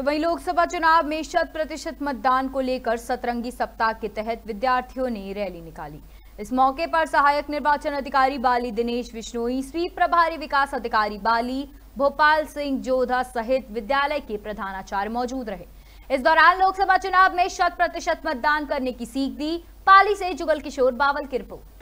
तो वहीं लोकसभा चुनाव में 100% मतदान को लेकर सतरंगी सप्ताह के तहत विद्यार्थियों ने रैली निकाली। इस मौके पर सहायक निर्वाचन अधिकारी बाली दिनेश विश्नोई, स्वीप प्रभारी विकास अधिकारी बाली भोपाल सिंह जोधा सहित विद्यालय के प्रधानाचार्य मौजूद रहे। इस दौरान लोकसभा चुनाव में 100% मतदान करने की सीख दी। पाली से जुगल किशोर बावल की रिपोर्ट।